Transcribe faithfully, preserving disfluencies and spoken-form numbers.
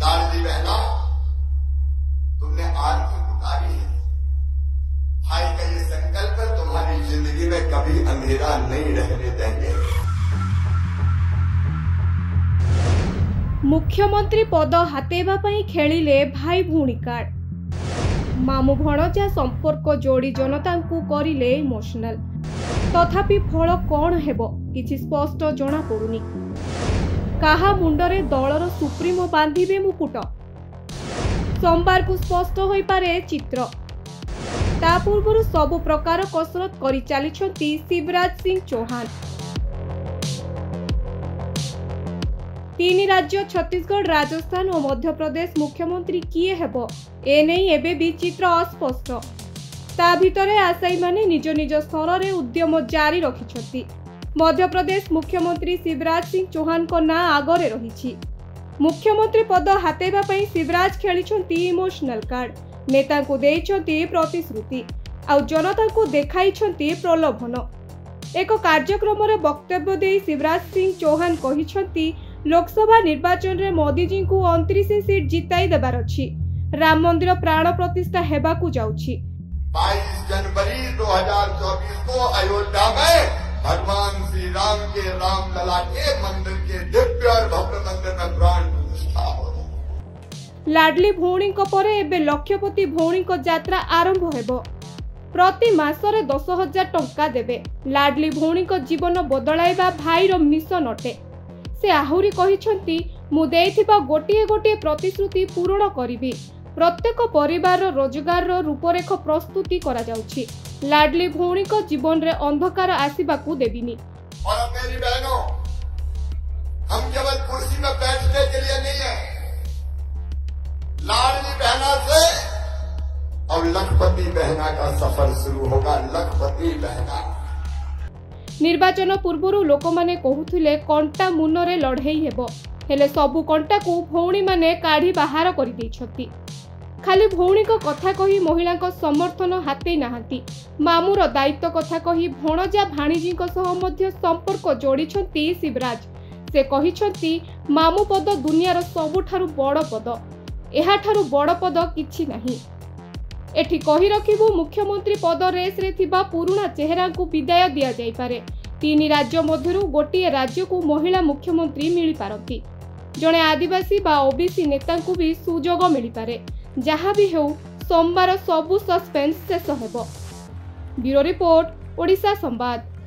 लाडली बहना, तुमने आन की उतारी है। भाई का ये संकल्प तुम्हारी जिंदगी में कभी अंधेरा नहीं रहने देंगे। मुख्यमंत्री पद हातेबा पई खेलिले भाई भौणी कार्ड। मामू भणजा संपर्क जोड़ी जनता को करिले इमोशनल। तथापि फल कौन हेबो किछि स्पष्ट जना पड़ुनी। काहा मुंडरे दलर सुप्रीमो बांधिबे मुकुट। सोमवार को स्पष्ट होई पारे चित्र। ता पूर्वरु सब प्रकार कसरत करि चालिछंती शिवराज सिंह चौहान। तीन राज्य छत्तीसगढ़, राजस्थान और मध्य प्रदेश मुख्यमंत्री किए हेबो एने एबे भी चित्र अस्पष्ट। ता भितरे आशायी माने निज निज स्तर में उद्यम जारी रखिछंती। मध्य प्रदेश मुख्यमंत्री शिवराज सिंह चौहान को ना आगरे रही। मुख्यमंत्री पद हातेबा पई शिवराज खेलिछंती इमोशनल कार्ड। नेता को देइछंती प्रतिश्रुति आ जनता को देखाइछंती प्रलोभन। एक कार्यक्रम में वक्तव्य दे शिवराज सिंह चौहान कहिछंती लोकसभा निर्वाचन में मोदीजी को उनतीस सीट जिताई देबार अछि। राम मंदिर प्राण प्रतिष्ठा हेबा को जाउछि। बाईस जनवरी दो हज़ार चौबीस को अयोध्या में भगवान श्री राम के राम लला के मंदिर के दिव्य और भव्य मंदिर में प्राण प्रतिष्ठा हो। लाडली भौणी को परे एबे लक्ष्यपति भौणी को यात्रा आरंभ हेबो। प्रति मासरे दस हज़ार टंका देबे। लाडली भौणी को जीवन बदलाइबा भाईर मिशन अटे। से आहुरी कहिछंती मु देइथिबा गोटिए गोटिए प्रतिश्रुति पूर्ण करिबी। प्रत्येक परिवार रोजगार रो रूपरेख प्रस्तुति करा जाउछि। लाडली भौणी को जीवन रे अंधकार आसीबा को देबिनी। और मेरी बहनों, हम केवल कुर्सी में बैठने के लिए नहीं है। लाडली बहना से और लखपति बहना का सफर शुरू होगा। लखपति बहना निर्वाचन पूर्वरु लोकमाने कहुथिले कंटा मुनरे लड़ेई हेबो, हेले सबु कंटा को भौणी माने काढी बाहर करि दैछथि। खाली भौणी को कथा कही महिला को समर्थन हाते नाहंती। मामूर दायित्व कथा कही भणजा भाणीजी को सह मध्य संपर्क जोड़ीछंती शिवराज। से कहिछंती मामू पद दुनियार सबुठारु बड़ पद, एहाठारु बड़ पद किछि नाही। एठी कही रखिबु मुख्यमंत्री पद रेस रे थिबा पुराणा चेहरा को विदाय दिया जाय पारे। तीन राज्य मध्यरु गोटिए राज्य को महिला मुख्यमंत्री मिली पारती। जणे आदिवासी बा ओबीसी नेता को भी सुजोग मिली पारे। जहाँ भी हो सोमवार सबु सस्पेंस शेष हेबो। ब्यूरो रिपोर्ट, ओडिशा संवाद।